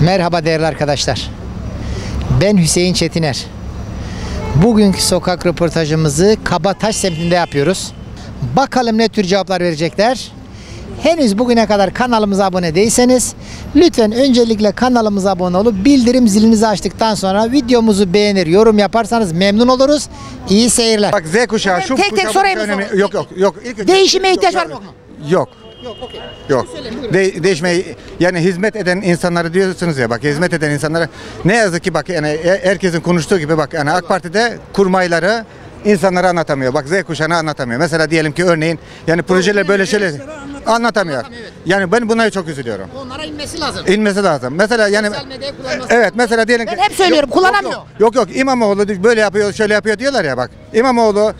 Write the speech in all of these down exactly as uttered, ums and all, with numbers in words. Merhaba değerli arkadaşlar. Ben Hüseyin Çetiner. Bugünkü sokak röportajımızı Kabataş semtinde yapıyoruz. Bakalım ne tür cevaplar verecekler. Henüz bugüne kadar kanalımıza abone değilseniz lütfen öncelikle kanalımıza abone olup bildirim zilinizi açtıktan sonra videomuzu beğenir, yorum yaparsanız memnun oluruz. İyi seyirler. Bak Z kuşağı evet, şu tek tek sorayım. Yok yok yok. İlk değişime yok, ihtiyaç yok, var mı? Yok. Yok. Okay. Yok. De değişmeyi yani hizmet eden insanları diyorsunuz ya, bak hizmet eden insanlara ne yazık ki bak yani herkesin konuştuğu gibi bak yani AK Parti'de kurmayları insanlara anlatamıyor. Bak Z kuşağına anlatamıyor. Mesela diyelim ki örneğin yani projeler böyle şeyler anlatamıyor. Anlatamıyor evet. Yani ben bunlara çok üzülüyorum. Onlara inmesi lazım. İnmesi lazım. Mesela yani evet mesela diyelim ki ben hep söylüyorum yok, kullanamıyor. Yok yok, yok İmamoğlu böyle yapıyor, şöyle yapıyor diyorlar ya bak. İmamoğlu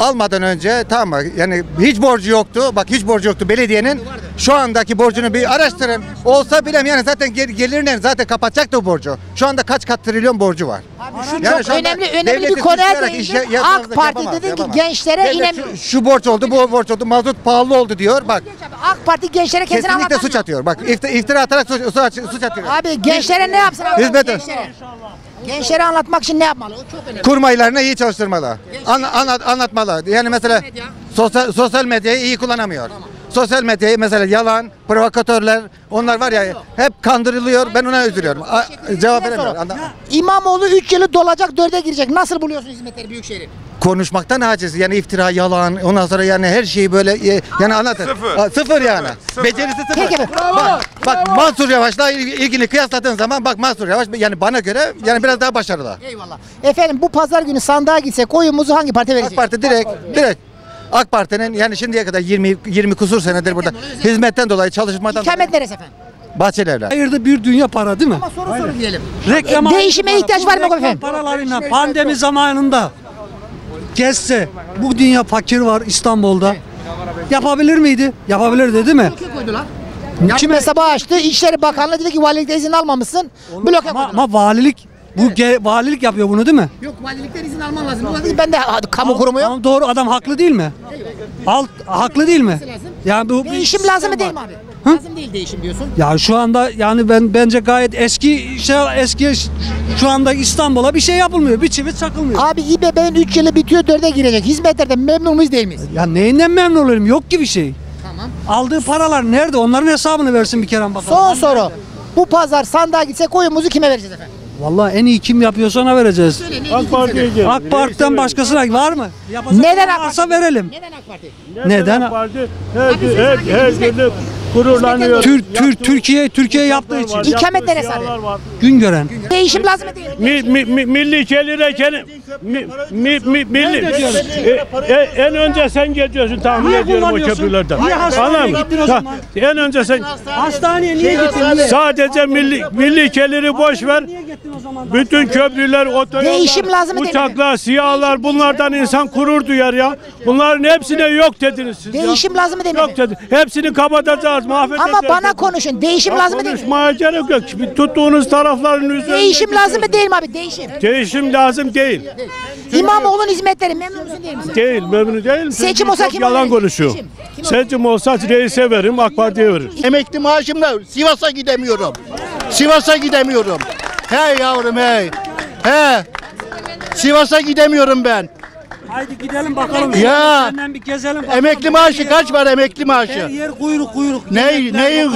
almadan önce tamam yani hiç borcu yoktu. Bak hiç borcu yoktu belediyenin. Şu andaki borcunu bir araştırın. Olsa bilem yani zaten gelirler zaten kapatacaktı o borcu. Şu anda kaç kat trilyon borcu var. Abi şu yani çok önemli önemli bir konuya değindik. AK Parti yapamaz, dedi yapamaz. Ki gençlere inemiyor. Şu, şu borç oldu, bu borç oldu. Mazot pahalı oldu diyor. Bak. AK Parti gençlere kesin kesinlikle suç atıyor. Bak iftira, iftira atarak suç, suç atıyor. Abi gençlere ne yapsın? Hizmet gençlere. Gençlere anlatmak için ne yapmalı? O çok önemli. Kurmaylarını iyi çalıştırmalı. An, anlat, anlatmalı. Yani mesela medya. Sosyal, sosyal medyayı iyi kullanamıyor. Tamam. Sosyal medyayı mesela yalan, provokatörler, onlar var ya hep kandırılıyor. Ben ona üzülüyorum. A, cevap veremiyorum. İmamoğlu üç yılı dolacak, dörde girecek. Nasıl buluyorsun hizmetleri Büyükşehir'in? Konuşmaktan aciz. Yani iftira, yalan, ondan sonra yani her şeyi böyle yani anlatır. Sıfır. Aa, sıfır yani. Sıfır. Becerisi sıfır. Peki, bravo, bak, bak bravo. Mansur Yavaş'la ilgili kıyasladığın zaman bak Mansur Yavaş yani bana göre yani biraz daha başarılı. Eyvallah. Efendim bu pazar günü sandığa gitsek oyumuzu hangi partiye vereceğiz? AK Parti direkt, direkt. AK Parti'nin yani şimdiye kadar yirmi yirmi kusur senedir burada hizmetten dolayı çalışmadan. İkamet neresi efendim? Bahçeli evler. Hayırdır bir dünya para değil mi? Ama soru soru diyelim. Reklam değişime ihtiyaç var mı efendim? Paralarıyla pandemi zamanında gezse bu dünya fakir var İstanbul'da. Evet. Yapabilir miydi? Yapabilirdi değil mi? Kim hesabı açtı? İçişleri Bakanlığı dedi ki valilikte izin almamışsın. Onu, bloke ama, ama valilik bu evet. Valilik yapıyor bunu değil mi? Yok valilikten izin alman lazım. Ben de kamu kurumu yok. Doğru adam haklı değil mi? Evet. Alt haklı değil mi? Yani bu değişim lazım mı değil mi abi? Hı? Lazım değil değişim diyorsun. Ya şu anda yani ben bence gayet eski şey eski şu anda İstanbul'a bir şey yapılmıyor. Bir çivi çakılmıyor. Abi İBB'nin üç yılı bitiyor dörde girecek. Hizmetlerden memnun muyuz değil miyiz? Ya neyinden memnun olurum? Yok ki bir şey. Tamam. Aldığı paralar nerede? Onların hesabını versin bir kere bakalım. Son soru. Bu pazar sandığa gitsek oyumuzu kime vereceğiz efendim? Vallahi en iyi kim yapıyorsa ona vereceğiz. AK Parti'ye. AK Parti'den başkasına var mı? Yapacak neden AK Parti? Verelim. Neden AK Parti? Neden, neden AK Parti? Her her her günü gururlanıyor. Tür, tür, Türkiye Türkiye yaptığı için. İkamet neresi abi? Gün gören. Değişim lazım değil mi? Milli kelire kelim. Milli. En önce sen geliyorsun tahmin ediyorum o köprülerden. Anam. En önce sen hastaneye niye gittin? Sadece milli milli keliri boş ver. Bütün köprüler, otoyollar, uçaklar, siyahlar bunlardan insan gurur duyar ya. Bunların hepsine yok dediniz siz. Değişim ya. Lazım mı dediniz? Yok dedi. Hepsini kapatacağız, mahvedeceğiz. Ama bana konuşun. Değişim ya lazım mı dediniz? Konuşmaya gerek yok. Tuttuğunuz tarafların üzerinde. Değişim lazım mı değil mi abi? Değişim. Değişim lazım değil. İmamoğlu'nun hizmetleri memnun musun değil mi? Değil, memnun değilim. Seçim olsa kim yalan konuşuyor. Seçim, kim Seçim olsa reise veririm, AK Parti'ye veririm. Emekli maaşımla Sivas'a gidemiyorum. Sivas'a gidemiyorum. Hey yavrum hey. He. Sivas'a gidemiyorum ben. Haydi gidelim bakalım. Ya. Bir gezelim bakalım. Emekli maaşı kaç var emekli maaşı? Her yer kuyruk kuyruk. Neyi? Neyi?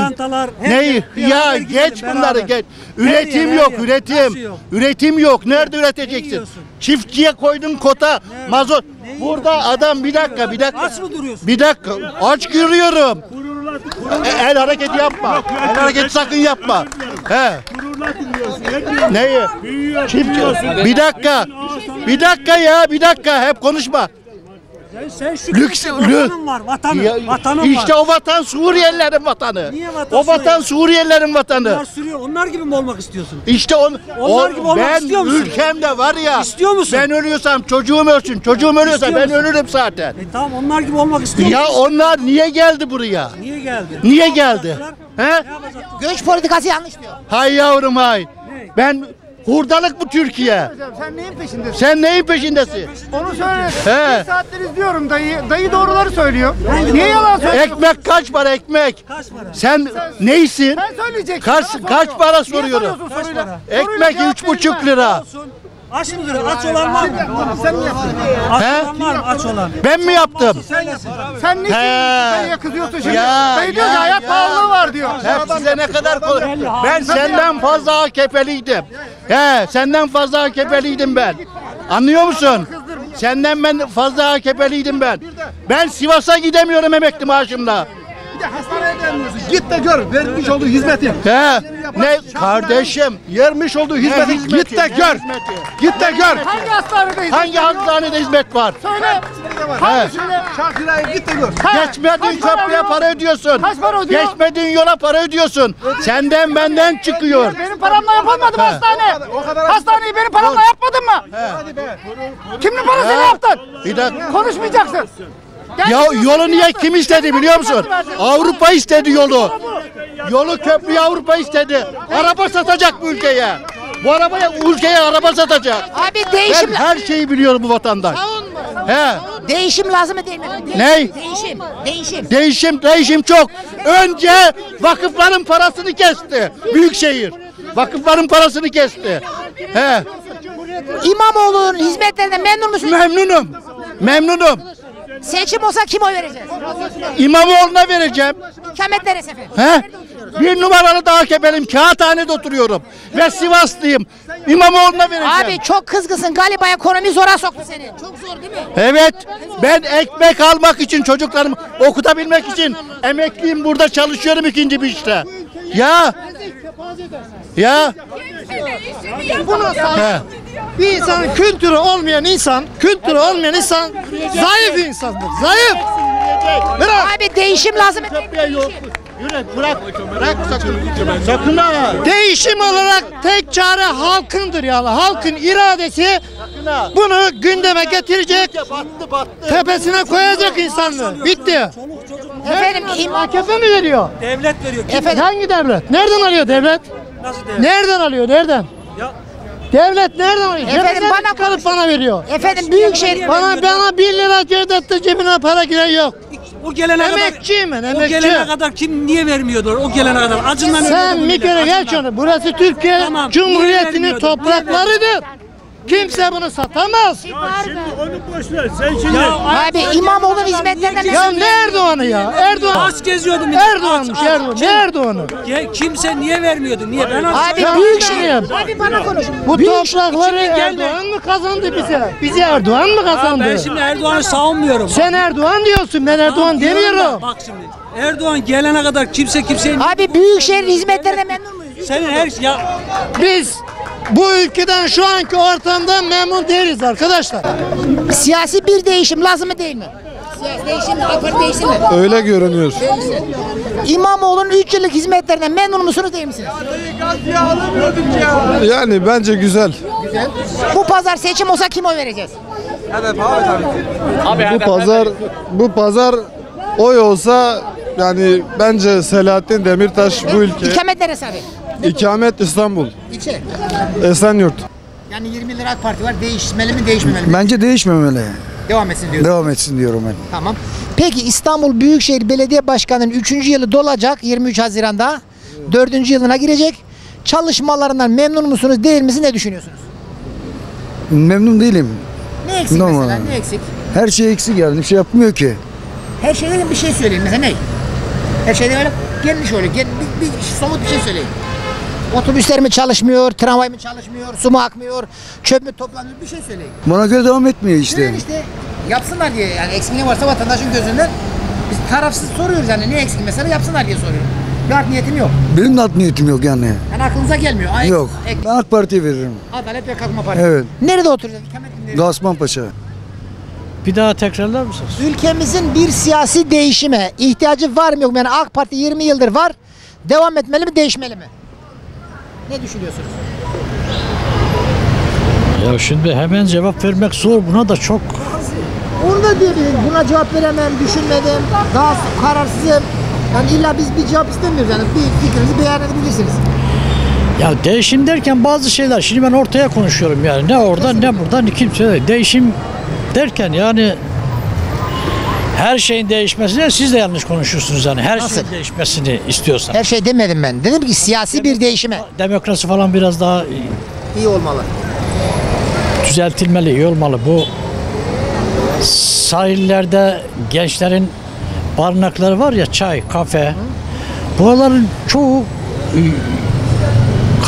Neyi? Ya geç beraber. Bunları geç. Üretim yer, yok üretim. Yok? Üretim yok. Nerede üreteceksin? Çiftçiye koydun kota. Nerede? Mazot. Neyi burada yiyorsun? Adam bir dakika bir dakika. Aç mı duruyorsun? Bir dakika. Aç görüyorum. El hareketi yapma. El hareketi sakın yapma. He. Neyi? Çiftçi. Bir dakika. Bir dakika ya, bir dakika. Hep konuşma. Sen şu lüks vatanın var, vatanın. Ya, vatanın işte var. O vatan Suriyelilerin vatanı. Niye vatan? O vatan Suriyelilerin vatanı. Onlar sürüyor. Onlar gibi mi olmak istiyorsun? İşte on, onlar o, gibi olmak ben istiyor musun? Ben ülkemde var ya. İstiyor musun? Ben ölüyorsam çocuğum ölsün. Çocuğum ya, ölüyorsa ben ölürüm zaten. E tamam onlar gibi olmak istiyor ya musun? Onlar niye geldi buraya? Niye geldi? Niye geldi? He? Göç politikası yanlış diyor. Hay yavrum hay. Ne? Ben Hurdalık bu Türkiye. Hocam, sen neyin peşindesin? Sen neyin peşindesin? Onu söyle. Bir saattir izliyorum dayı. Dayı doğruları söylüyor. Hayır, niye yalan söylüyorsun? Ekmek kaç para ekmek? Kaç para? Sen, sen neysin? Ben söyleyeceksin. Kaç, kaç para soruyorum? Kaç para? Ekmek üç buçuk lira. Aç mıdır? Aç olan var mı? Sen mi yaptın? Aç olan var mı? Aç olan. Ben mi yaptım? Sen yaptın. Sen ne diyorsun? Dayıya kızıyorsun şimdi. Dayı diyor ki hayat pahalılığı var diyor. Hep size ne kadar kolay. Ben senden fazla A K P'liydim. He, senden fazla A K P'liydim ben. Anlıyor musun? Senden ben fazla A K P'liydim ben. Ben Sivas'a gidemiyorum emekli maaşımla. Bir de hastaneye dönmüyorsun. Git de gör vermiş olduğu hizmeti. He. Ne kardeşim yermiş olduğu hizmeti, hizmeti git de gör. Hizmeti. Git de gör. Hangi hastanede hizmet? Hangi hastanede hizmet var? Söyle. Hangi şöyle? Şarkılayıp git de gör. Ha. Geçmediğin köprüye para ödüyorsun. Kaç para ödüyor? Geçmediğin yola para ödüyorsun. Ödüyor. Senden benden çıkıyor. Benim paramla yapamadım ha. hastane. O kadar, o kadar hastaneyi benim paramla yapmadın mı? He. Hadi be. Kimin parasını ha. yaptın? Bir dakika. Konuşmayacaksın. Ya yolu niye kim istedi biliyor musun? Avrupa istedi yolu. Yolu köprüyü Avrupa istedi. Araba satacak bu ülkeye. Bu arabaya ülkeye araba satacak. Abi değişim. Ben her şeyi biliyorum bu vatandaş. He. Değişim lazım mı değil mi? Ney? Değişim. Değişim. Değişim, değişim çok. Önce vakıfların parasını kesti. Büyükşehir. Vakıfların parasını kesti. He. İmamoğlu'nun hizmetlerinden memnun musun? Memnunum. Memnunum. Seçim olsa kim oy vereceğiz? İmamoğlu'na vereceğim. İkamet neresi efendim? He? Bir numaralı daha kebelim. Kağıthane'de oturuyorum. Ve Sivaslıyım. İmamoğlu'na vereceğim. Abi çok kızgısın. Galiba ekonomi zora soktu seni. Çok zor değil mi? Evet. Ben ekmek almak için çocuklarımı okutabilmek için emekliyim burada çalışıyorum ikinci bir işte. Ya. Ya. Bunu sağlayın. Bir insanın kültürü olmayan insan, kültürü olmayan insan zayıf insandır. Zayıf. Bırak. Abi değişim lazım. Yürek bırak. Bırak sakın. Değişim olarak tek çare halkındır yani. Halkın iradesi bunu gündeme getirecek, tepesine koyacak insanlar. Bitti. Efendim A K P mi veriyor? Devlet veriyor. Efendim hangi devlet? Nereden alıyor devlet? Nasıl devlet? Nereden alıyor? Nereden? Ya. Devlet nereden alıyor? Efendim bana kalıp bana veriyor. Efendim büyükşehir bana bana bir lira devlette cebine para giren yok. O gelene emekçiyim kadar. Emekçi. O gelene kadar kim niye vermiyordur? O gelene kadar acından. Sen bir kere geç onu. Burası Türkiye tamam. Cumhuriyeti'nin topraklarıdır. Kimse bunu satamaz. Ya şimdi onu boş ver. Sen şimdi. Ya abi İmamoğlu'nun hizmetlerinden. Ya ne Erdoğan'ı ya? Erdoğan. Aç geziyordum. Erdoğan'mış Erdoğan. Ne Erdoğan'ı? Kimse niye vermiyordu? Niye? Ben abi büyük şey. Abi bana konuş. Bu toprakları Erdoğan mı kazandı bize? Bize Erdoğan mı kazandı? Ben şimdi Erdoğan'ı savunmuyorum. Sen Erdoğan diyorsun. Ben Erdoğan demiyorum. Bak şimdi. Erdoğan gelene kadar kimse kimseye. Abi büyükşehir hizmetlerine memnun muyuz? Sen her ya. Biz. Bu ülkeden şu anki ortamdan memnun değiliz arkadaşlar. Siyasi bir değişim lazım mı değil mi? Siyasi değişim, akıl değişim mi? Öyle görünüyor. İmamoğlu'nun üç yıllık hizmetlerinden memnun musunuz değil misiniz? Yani bence güzel. Güzel. Bu pazar seçim olsa kim oy vereceğiz? H D P abi tabii. Bu pazar, bu pazar oy olsa yani bence Selahattin Demirtaş bu ülke. İkamet neresi abi? İkamet İstanbul. İçe. Esenyurt. Yani yirmi lira AK Parti var. Değişmeli mi değişmemeli mi? Bence değişmemeli. Devam etsin diyorum. Devam etsin diyorum ben. Tamam. Peki İstanbul Büyükşehir Belediye Başkanı'nın üçüncü yılı dolacak yirmi üç Haziran'da. dördüncü yılına girecek. Çalışmalarından memnun musunuz değil misiniz? Ne düşünüyorsunuz? Memnun değilim. Ne eksik normal mesela? Ne eksik? Her şey eksik yani. Bir şey yapmıyor ki. Her şeyden bir şey söyleyeyim mesela ne? Her şeyden öyle gelin şöyle. Gelin, bir, bir, somut bir şey söyleyeyim. Otobüsler mi çalışmıyor, tramvay mı çalışmıyor, su mu akmıyor, çöp mü toplanmıyor bir şey söyleyin. Buna göre devam etmiyor işte. Yani işte yapsınlar diye yani eksikliği varsa vatandaşın gözünden biz tarafsız soruyoruz yani ne eksik mesela yapsınlar diye soruyorum. Art niyetim yok. Benim de art niyetim yok yani. Yani aklınıza gelmiyor. Ay, yok. Ek. Ben AK Parti'ye veririm. Adalet ve Kalkınma Parti. Evet. Nerede oturuyorsun? Kasmanpaşa. Bir daha tekrarlar mısınız? Ülkemizin bir siyasi değişime ihtiyacı var mı yok mu? Yani AK Parti yirmi yıldır var. Devam etmeli mi değişmeli mi? Ne düşünüyorsunuz? Ya şimdi hemen cevap vermek zor. Buna da çok. Onu da diyebilirim. Buna cevap veremem, düşünmedim. Daha kararsızım. Yani illa biz bir cevap istemiyoruz. Yani bir fikrinizi beyan edebilirsiniz. Ya değişim derken bazı şeyler, şimdi ben ortaya konuşuyorum yani, ne oradan ne buradan kimse, değişim derken yani her şeyin değişmesine siz de yanlış konuşuyorsunuz yani. Her Nasıl? şeyin değişmesini istiyorsan. Her şey demedim ben. Dedim ki siyasi Dem bir değişime. Demokrasi falan biraz daha iyi olmalı. Düzeltilmeli, iyi olmalı. Bu sahillerde gençlerin barınakları var ya, çay, kafe. Hı. Buraların çoğu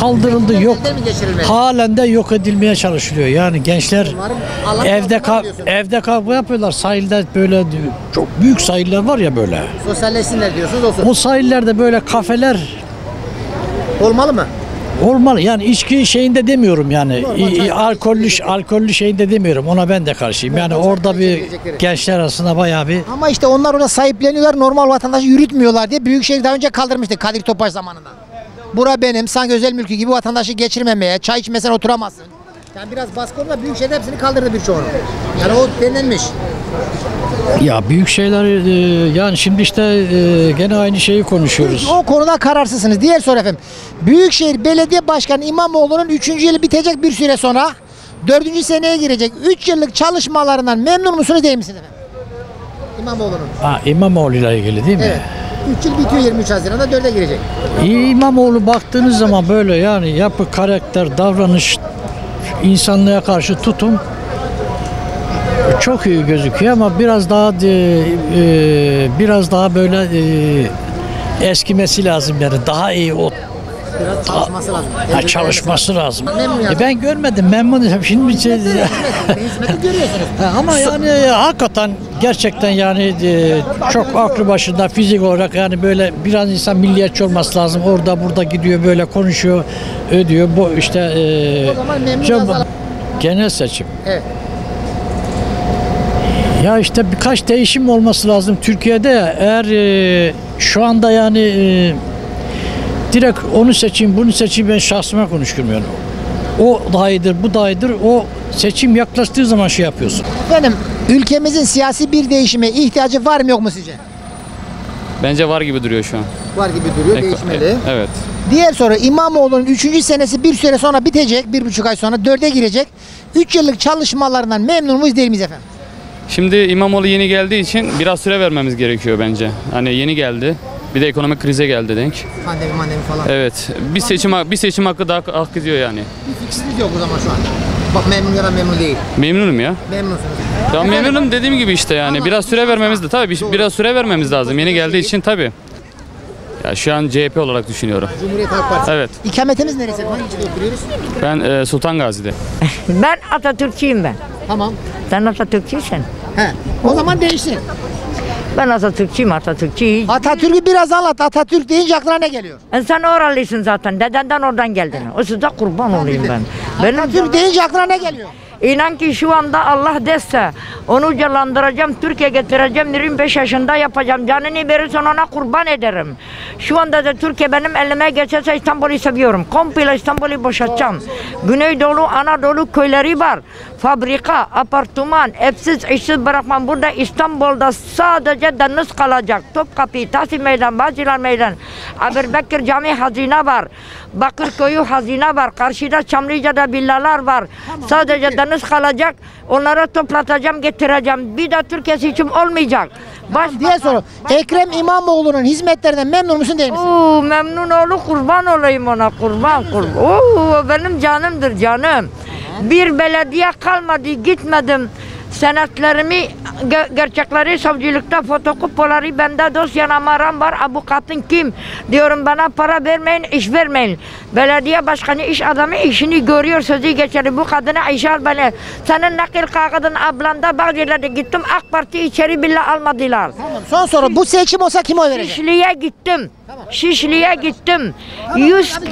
kaldırıldı, yok. Halen de yok edilmeye çalışılıyor. Yani gençler evde kav evde kavga yapıyorlar. Sahilde böyle çok büyük sahiller var ya böyle. Sosyalleşsinler diyorsunuz olsun. O sahillerde böyle kafeler olmalı mı? Olmalı. Yani içki şeyinde demiyorum yani. İ alkollü alkollü şeyinde demiyorum. Ona ben de karşıyım. Yani orada bir gençler arasında bayağı bir. Ama işte onlar orada sahipleniyorlar. Normal vatandaşı yürütmüyorlar diye büyükşehir daha önce kaldırmıştı Kadir Topbaş zamanında. Bura benim, sanki özel mülkü gibi vatandaşı geçirmemeye, çay içmesen oturamazsın. Yani biraz baskı olma, büyük şeyler hepsini kaldırdı birçoğunu. Yani o denilmiş. Ya büyük şeyler, yani şimdi işte gene aynı şeyi konuşuyoruz. O konuda kararsızsınız. Diğer soru efendim. Büyükşehir Belediye Başkanı İmamoğlu'nun üçüncü yılı bitecek bir süre sonra dördüncü seneye girecek. üç yıllık çalışmalarından memnun musunuz değil misiniz efendim? İmamoğlu'nun. Ha, İmamoğlu ile ilgili değil mi? Evet. üç yıl bitiyor yirmi üç Haziran'da, dörde girecek. İmamoğlu baktığınız zaman böyle yani yapı, karakter, davranış, insanlığa karşı tutum çok iyi gözüküyor ama biraz daha e, biraz daha böyle e, eskimesi lazım yani, daha iyi o biraz çalışması lazım. Ha, çalışması lazım. E ben görmedim, memnunum. Şimdi şey, ama yani hakikaten gerçekten yani e, çok aklı başında, fizik olarak yani böyle biraz insan milliyetçi olması lazım. Orada burada gidiyor böyle konuşuyor, ödüyor. Bu işte e, şey, genel seçim. Evet. Ya işte birkaç değişim olması lazım Türkiye'de. Eğer e, şu anda yani e, direkt onu seçeyim, bunu seçeyim, ben şahsıma konuşmuyorum. O daha iyidir, bu daha iyidir. O seçim yaklaştığı zaman şey yapıyorsun. Efendim, ülkemizin siyasi bir değişime ihtiyacı var mı yok mu sizce? Bence var gibi duruyor şu an. Var gibi duruyor, e, değişmeli. E, evet. Diğer soru, İmamoğlu'nun üçüncü senesi bir süre sonra bitecek, bir buçuk ay sonra dörde girecek. üç yıllık çalışmalarından memnun muyuz değil miyiz efendim? Şimdi İmamoğlu yeni geldiği için biraz süre vermemiz gerekiyor bence. Hani yeni geldi. Bir de ekonomik krize geldi denk. Pandemi, pandemi falan. Evet. Bir seçim, bir seçim hakkı daha hak ediyor yani. Bir fiksiniz yok o zaman şu an. Bak memnun ya da memnun değil. Memnunum ya. Memnunsunuz. Tamam, memnunum dediğim gibi işte yani. Tamam. Biraz süre vermemiz de tabii. Doğru. Biraz süre vermemiz lazım. Yeni geldiği için tabii. Ya şu an C H P olarak düşünüyorum. Cumhuriyet Halk Partisi. Evet. İkametimiz neresi? Ben e, Sultan Gazi'de. Ben Atatürkçüyüm ben. Tamam. Sen Atatürkçüysen. He. O, o zaman değişsin. Ben Atatürkçüyüm, Atatürkçüyüm. Atatürk'ü biraz anlat. Atatürk deyince aklına ne geliyor? E sen oralısın zaten. Dedenden oradan geldin. O size kurban olayım ben. Benim Atatürk canım... deyince aklına ne geliyor? İnan ki şu anda Allah dese onu canlandıracağım, Türkiye getireceğim, yirmi beş yaşında yapacağım. Canını verirsen ona kurban ederim. Şu anda da Türkiye benim elime geçerse İstanbul'u seviyorum. Komple İstanbul'u boşaltacağım. Güneydoğu, Anadolu köyleri var. Fabrika, apartman, hepsiz işsiz bırakmam. Burada İstanbul'da sadece deniz kalacak. Topkapı, Taksim Meydan, Bağcılar Meydan, Erbekir Camii hazine var. Bakırköy hazine var. Karşıda Çamlıca'da villalar var. Tamam, sadece peki. Deniz kalacak. Onlara toplatacağım, getireceğim. Bir de Türkiye seçim olmayacak. Baş tamam, diye soru. Baş Ekrem İmamoğlu'nun hizmetlerinden memnun musun değil misin? Oo, memnun olu kurban olayım ona. Kurban kurban. Oo, benim canımdır canım. Bir belediye kalmadı, gitmedim. Senetlerimi, ge gerçekleri savcılıkta, fotokopileri bende, dosya numaram var. Avukatın kim? Diyorum bana para vermeyin, iş vermeyin. Belediye başkanı iş adamı işini görüyor, sözü geçer. Bu kadına iş al beni. Senin nakil kağıdın ablanda, Bağcılar'da gittim. AK Parti içeri bile almadılar. Tamam, son soru. Bu seçim olsa kim oy verecek? Şişli'ye gittim. Tamam. Şişli'ye gittim. Tamam, yüz, abi,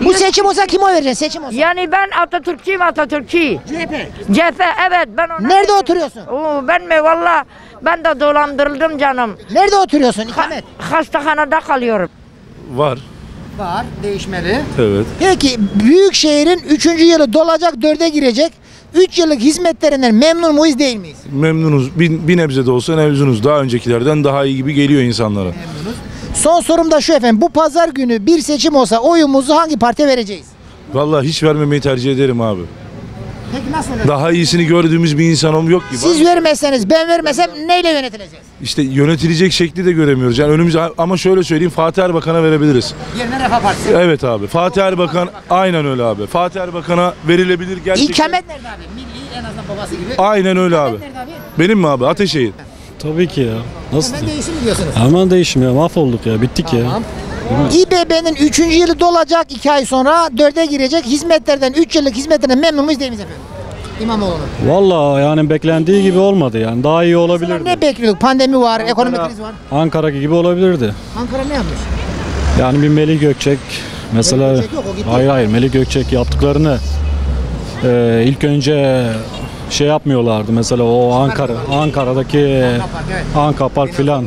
yüz, bu seçim olsa kim oy verecek? Seçim olsa. Yani ben Atatürkçüyüm, Atatürkçü. C H P. C H P, evet. Ben ona... Nerede oturuyorsun? Oo, ben mi? Valla ben de dolandırıldım canım. Nerede oturuyorsun? İkamet. Ha, hastahanede kalıyorum. Var. Var. Değişmeli. Evet. Peki büyükşehirin üçüncü yılı dolacak, dörde girecek. üç yıllık hizmetlerinden memnun muyuz değil miyiz? Memnunuz. Bir, bir nebze de olsa memnunuz. Daha öncekilerden daha iyi gibi geliyor insanlara. Memnunuz. Son sorum da şu efendim. Bu pazar günü bir seçim olsa oyumuzu hangi partiye vereceğiz? Vallahi hiç vermemeyi tercih ederim abi. Peki nasıl ederim? Daha iyisini gördüğümüz bir insanım yok ki. Siz vermezseniz, ben vermesem neyle yönetileceğiz? İşte yönetilecek şekli de göremiyoruz. Yani önümüz, ama şöyle söyleyeyim, Fatih Erbakan'a verebiliriz. Yerine Refah Partisi. Evet abi. Fatih Erbakan, aynen öyle abi. Fatih Erbakan'a verilebilir gerçekten. İkamet nerede abi? Milli en azından babası gibi. Aynen öyle abi. abi. Benim mi abi? Ateşehir. Tabii ki ya. Nasıl? Hemen değişim diyorsunuz. Hemen değişim ya. Mahvolduk ya. Bittik tamam. ya. İBB'nin üçüncü yılı dolacak iki ay sonra dörde girecek. Hizmetlerden, üç yıllık hizmetlerden memnunuz değil miyiz efendim? İmamoğlu'nun. Valla yani beklendiği gibi olmadı yani. Daha iyi olabilirdi. Mesela ne bekliyorduk? Pandemi var, Ankara, ekonomik kriz var. Ankara gibi olabilirdi. Ankara ne yapmış? Yani bir Melih Gökçek mesela. Melih Gökçek yok, o gitti. Hayır hayır. Melih Gökçek yaptıklarını e, ilk önce şey yapmıyorlardı mesela o Ankara Ankara'daki Anka Park filan.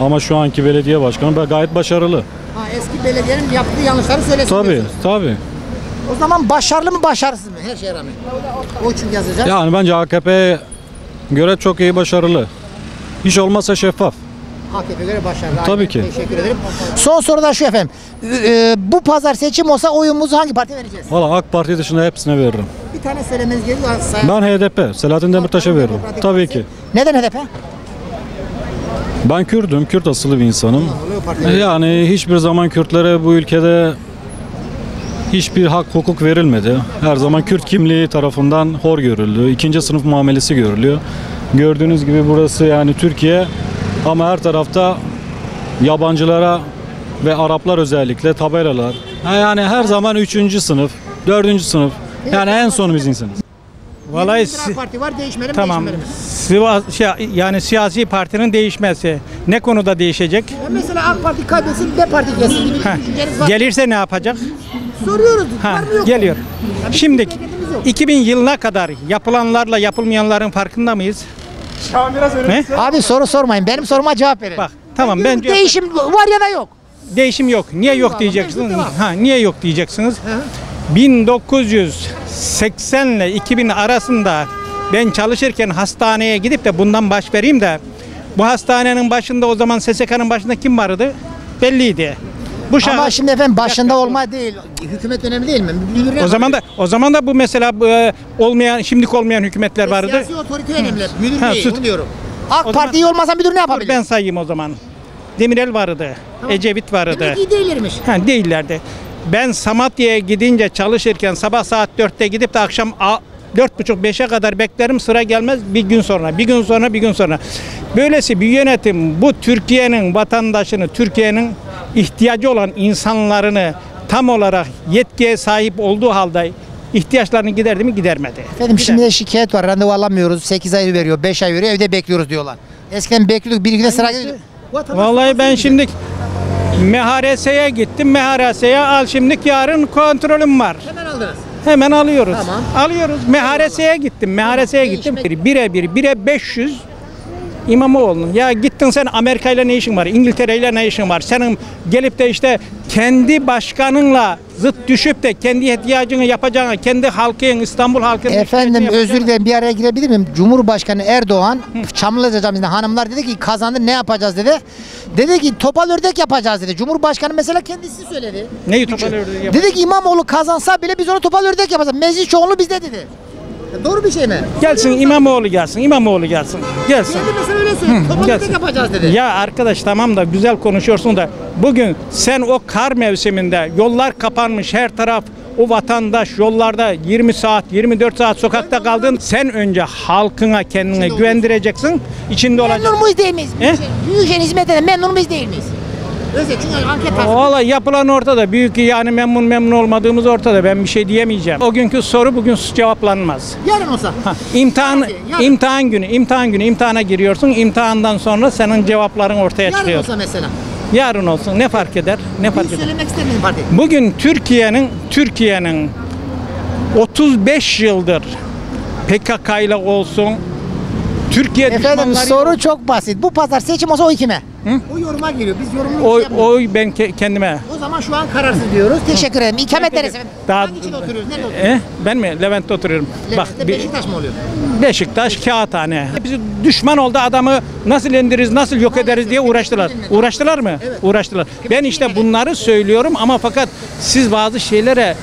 Ama şu anki belediye başkanı gayet başarılı. Ha, eski belediyenin yaptığı yanlışları söylesin. Tabii, tabii. O zaman başarılı mı başarısız mı her şeye rağmen? O için yazacağız. Yani bence A K P'ye göre çok iyi başarılı. Hiç olmazsa şeffaf. A K P'ye göre başarılı. Tabii Aynen. ki. Teşekkür ederim. Son soru da şu efendim. Ee, bu pazar seçim olsa oyumuzu hangi partiye vereceğiz? Valla AK Parti dışında hepsine veririm. Bir tane söylemeniz gerekiyor. Ben H D P, Selahattin Demirtaş'a veririm. Tabii ki. Neden H D P? Ben Kürt'üm, Kürt asıllı bir insanım. Yani hiçbir zaman Kürtlere bu ülkede hiçbir hak hukuk verilmedi. Her zaman Kürt kimliği tarafından hor görüldü. İkinci sınıf muamelesi görülüyor. Gördüğünüz gibi burası yani Türkiye ama her tarafta yabancılara ve Araplar özellikle tabelalar. Yani her zaman üçüncü sınıf, dördüncü sınıf. Yani en sonu biz insanız. Vallahi parti var, değişmeyelim, tamam. Sivas, şey, yani siyasi partinin değişmesi ne konuda değişecek? Ya mesela AK Parti kaybetsin, ne parti gelsin gibi var. Gelirse ne yapacak? Soruyoruz. Ha, var mı yok geliyor. Yani şimdi iki bin yılına kadar yapılanlarla yapılmayanların farkında mıyız? Biraz öyle abi soru sormayın. Benim soruma cevap verin. Bak, tamam ben, ben diyorum, değişim yapayım. Var ya da yok. Değişim yok. Niye ben yok var, diyeceksiniz? Ha, niye yok diyeceksiniz? Hı -hı. bin dokuz yüz seksen ile iki bin arasında ben çalışırken hastaneye gidip de bundan baş vereyim de bu hastanenin başında o zaman S S K'nın başında kim vardı? Belliydi. Bu şahıs... Ama şimdi efendim başında olma değil. Hükümet önemli değil mi? Müdürler o zaman da o zaman da bu mesela olmayan şimdiki olmayan hükümetler vardı. Siyasi otorite önemli. Müdür ha, değil, onu diyorum. AK Parti iyi olmasa müdür ne yapabilir? Ben sayayım o zaman. Demirel vardı. Tamam. Ecevit vardı. Demek iyi değillermiş. Ha, değillerdi. Ben Samatya'ya gidince çalışırken sabah saat dörtte gidip de akşam dört buçuk beşe kadar beklerim, sıra gelmez, bir gün sonra bir gün sonra bir gün sonra. Böylesi bir yönetim bu Türkiye'nin vatandaşını, Türkiye'nin ihtiyacı olan insanlarını tam olarak yetkiye sahip olduğu halde ihtiyaçlarını giderdi mi, gidermedi. Efendim şimdi de şikayet var, randevu alamıyoruz, sekiz ay veriyor, beş ay veriyor, evde bekliyoruz diyorlar. Eskiden bekliyorduk, bir güne sıra geliyor. Vallahi ben şimdi M H R S'ye gittim. M H R S'ye al şimdilik, yarın kontrolüm var. Hemen aldınız. Hemen alıyoruz. Tamam. Alıyoruz. M H R S'ye gittim. M H R S'ye gittim. Bire bir, bire beş yüz İmamoğlu'nun. Ya gittin sen Amerika'yla ne işin var? İngiltere'yle ne işin var? Senin gelip de işte kendi başkanınla zıt düşüp de kendi ihtiyacını yapacağına, kendi halkın, İstanbul halkının... Efendim özür dilerim, bir araya girebilir miyim? Cumhurbaşkanı Erdoğan, Hı. Çamlıca Camii'nde hanımlar dedi ki kazandı, ne yapacağız dedi. Dedi ki topal ördek yapacağız dedi. Cumhurbaşkanı mesela kendisi söyledi. Neyi topal ördek yapacağız? Dedi ki İmamoğlu kazansa bile biz onu topal ördek yapacağız. Meclis çoğunluğu bizde dedi. Doğru bir şey mi? Gelsin İmamoğlu gelsin, İmamoğlu gelsin. Gelsin. Geldi mesela öyle söylüyor. Topal yapacağız dedi. Ya arkadaş tamam da güzel konuşuyorsun da bugün sen o kar mevsiminde yollar kapanmış, her taraf o vatandaş yollarda yirmi saat, yirmi dört saat sokakta kaldın. Sen önce halkına, kendine içinde güvendireceksin. Olursun. İçinde memnun olacak. Memnun muyuz değil miyiz? Büyükşehir hizmetine memnun muyuz değil miyiz? Valla yapılan ortada. Büyük yani memnun memnun olmadığımız ortada. Ben bir şey diyemeyeceğim. O günkü soru bugün cevaplanmaz. Yarın olsa. Ha, imtihan, Hadi, yarın. imtihan günü, imtihan günü imtihana giriyorsun. İmtihandan sonra senin cevapların ortaya yarın çıkıyor. Yarın olsa mesela. Yarın olsun. Ne fark eder? Ne fark eder? Söylemek istemedim parti. Bugün Türkiye'nin Türkiye'nin otuz beş yıldır P K K'yla olsun. Türkiye Efendim düşmanları... soru çok basit. Bu pazar seçim olsa o kime? Hı? O yoruma geliyor. Biz yorumunu oy, oy ben ke kendime. O zaman şu an kararsız diyoruz. Teşekkür ederim. İkamet ederiz. Hangi için oturuyoruz? Nerede oturuyoruz? E? Ben mi? Levent'te oturuyorum. Levent'te Bak, Beşiktaş mı oluyor? Beşiktaş, Kağıthane. Bizi düşman oldu, adamı nasıl indiririz, nasıl yok ederiz diye uğraştılar. Uğraştılar mı? Evet. Uğraştılar. Ben işte bunları söylüyorum ama fakat siz bazı şeylere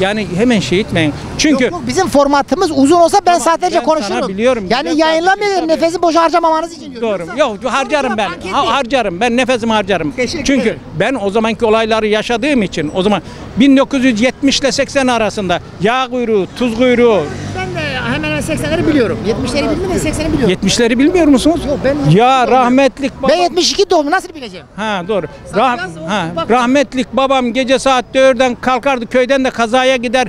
yani hemen şey etmeyin. Çünkü yok, yok, bizim formatımız uzun olsa ben sadece konuşurum. Biliyorum, yani yayınlamıyorum nefesi boş harcamamanız için. Doğru. Yoksa, yok harcarım ben. Ha, harcarım. Ben nefesimi harcarım. Teşekkür Çünkü ederim. Ben o zamanki olayları yaşadığım için o zaman bin dokuz yüz yetmiş ile seksen arasında yağ kuyruğu, tuz kuyruğu. Ben de hemen seksenleri biliyorum. yetmişleri bildim de seksenleri biliyorum. yetmişleri bilmiyor musunuz? Yok ben. Ya rahmetlik babam. Ben yetmiş iki doğumlu nasıl bileceğim? Ha doğru. Rah ha, rahmetlik babam gece saat dörtten kalkardı köyden de kazaya gider.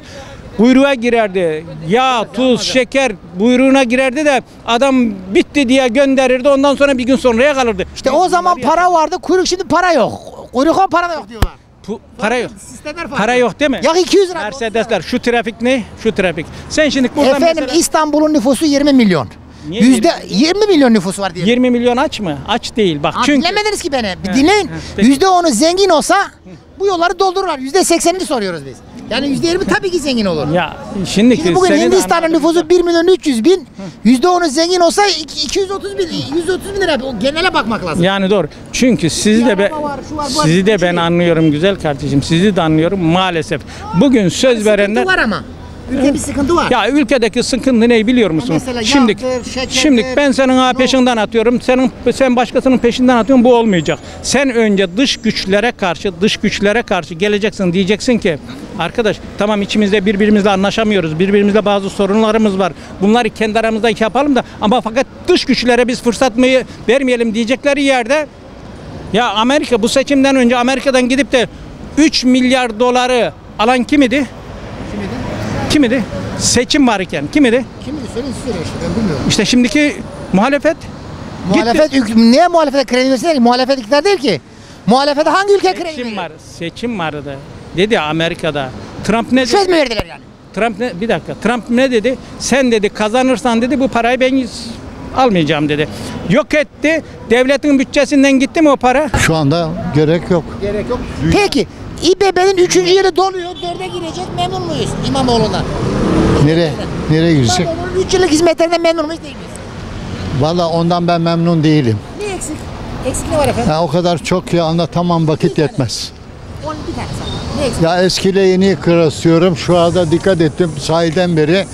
Buyruğa girerdi. Yağ, tuz, şeker buyruğuna girerdi de adam bitti diye gönderirdi. Ondan sonra bir gün sonraya kalırdı. İşte o zaman para vardı. Kuyruk şimdi para yok. Kuyruğa para da yok diyorlar. Pu para yok. Para yok değil mi? Ya iki yüz lira. Mercedesler. Şu trafik ne? Şu trafik. Sen şimdi buradan efendim mesela... İstanbul'un nüfusu yirmi milyon. Niye yüzde yirmi milyon nüfusu var diye. yirmi milyon aç mı? Aç değil bak. Aa, çünkü dinlemediniz ki beni. Bir dinleyin. yüzde onu zengin olsa bu yolları doldururlar. yüzde seksenini soruyoruz biz. Yani yüzde yirmi tabii ki zengin olur. Ya şimdi şimdi bugün Hindistan'ın nüfusu bir milyon üç yüz bin, yüzde onu zengin olsa iki yüz otuz bin, yüz otuz bin lira. O genele bakmak lazım. Yani doğru. Çünkü sizi de be, var, var, sizi de ben anlıyorum güzel kardeşim. Sizi de anlıyorum maalesef. Bugün söz yani verenler var ama. Ülkede bir sıkıntı var. Ya ülkedeki sıkıntı neyi biliyor musun? Şimdi şimdi ben senin ha peşinden atıyorum. Senin sen başkasının peşinden atıyorsun. Bu olmayacak. Sen önce dış güçlere karşı dış güçlere karşı geleceksin diyeceksin ki arkadaş tamam içimizde birbirimizle anlaşamıyoruz. Birbirimizle bazı sorunlarımız var. Bunları kendi aramızda yapalım da ama fakat dış güçlere biz fırsat mı vermeyelim diyecekleri yerde ya Amerika bu seçimden önce Amerika'dan gidip de üç milyar doları alan kim idi? Kim idi? Seçim var iken. Kim idi? Kim idi? Söyleyin siz söyleyin. Ben bilmiyorum. İşte şimdiki muhalefet. Muhalefet gitti. Niye muhalefete kredi versinler ki? Muhalefet iktidar değil ki. Muhalefete hangi ülke kredi veriyor? Seçim var. Seçim vardı. Dedi Amerika'da. Trump ne dedi? Söz mü verdiler yani? Trump ne? Bir dakika. Trump ne dedi? Sen dedi kazanırsan dedi bu parayı ben almayacağım dedi. Yok etti. Devletin bütçesinden gitti mi o para? Şu anda gerek yok. Gerek yok. Peki. İBB'nin üçüncü yeri doluyor, dörde girecek. Memnun muyuz İmamoğlu'ndan? Nereye? Nereye girecek? İmamoğlu'nun üç yıllık hizmetlerinden memnun muyuz değil miyiz? Valla ondan ben memnun değilim. Ne eksik? Eksik ne var efendim? Ya o kadar çok ya anlatamam vakit bir yetmez. on bir tane sana. Ne eksik? Ya eskiyle yeniyi kıyaslıyorum. Şu anda dikkat ettim sahiden beri.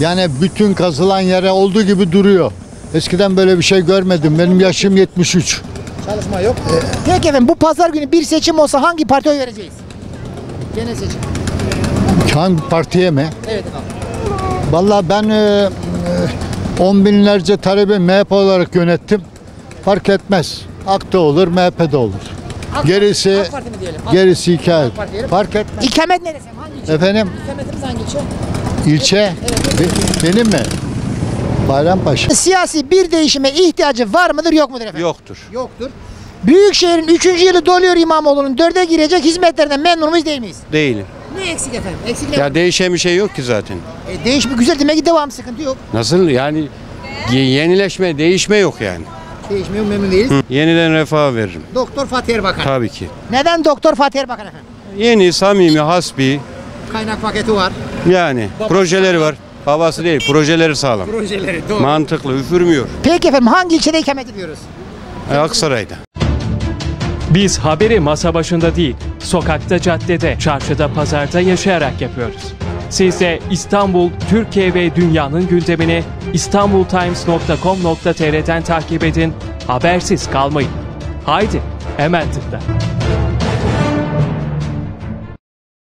Yani bütün kazılan yere olduğu gibi duruyor. Eskiden böyle bir şey görmedim. Benim yaşım yetmiş üç. Çalışma yok. Ee, Peki efendim bu pazar günü bir seçim olsa hangi partiye oy vereceğiz? Genel seçim. Hangi partiye mi? Evet efendim. Valla ben e, e, on binlerce talebi M H P olarak yönettim. Fark etmez. A K P olur, M H P de olur. AK, gerisi, AK Parti mi diyelim? AK, gerisi hikaye. Fark etmez. İkamet neresi? Hangi ilçe? Efendim? İkametimiz hangi ilçe? İlçe? Evet, evet. Benim mi? Bayrampaşa. Siyasi bir değişime ihtiyacı var mıdır yok mudur efendim? Yoktur. Yoktur. Büyükşehir'in üçüncü yılı doluyor İmamoğlu'nun dörde girecek hizmetlerden memnun muyuz değil miyiz? Değilim. Ne eksik efendim? Eksik ya değişen bir şey yok ki zaten. E, değişme güzel demek ki devam sıkıntı yok. Nasıl yani yenileşme değişme yok yani. Değişme yok memnun değiliz. Hı. Yeniden refaha veririm. Doktor Fatih Erbakan. Tabii ki. Neden Doktor Fatih Erbakan efendim? Yeni, samimi, hasbi. Kaynak paketi var. Yani Baba, projeleri var. Havası değil, projeleri sağlam. Projeleri doğru. Mantıklı, üfürmüyor. Peki efendim hangi ilçede ikamet ediyoruz? E, Aksaray'da. Biz haberi masa başında değil, sokakta, caddede, çarşıda, pazarda yaşayarak yapıyoruz. Siz de İstanbul, Türkiye ve dünyanın gündemini istanbul times nokta com nokta tr'den takip edin, habersiz kalmayın. Haydi, hemen tıkla.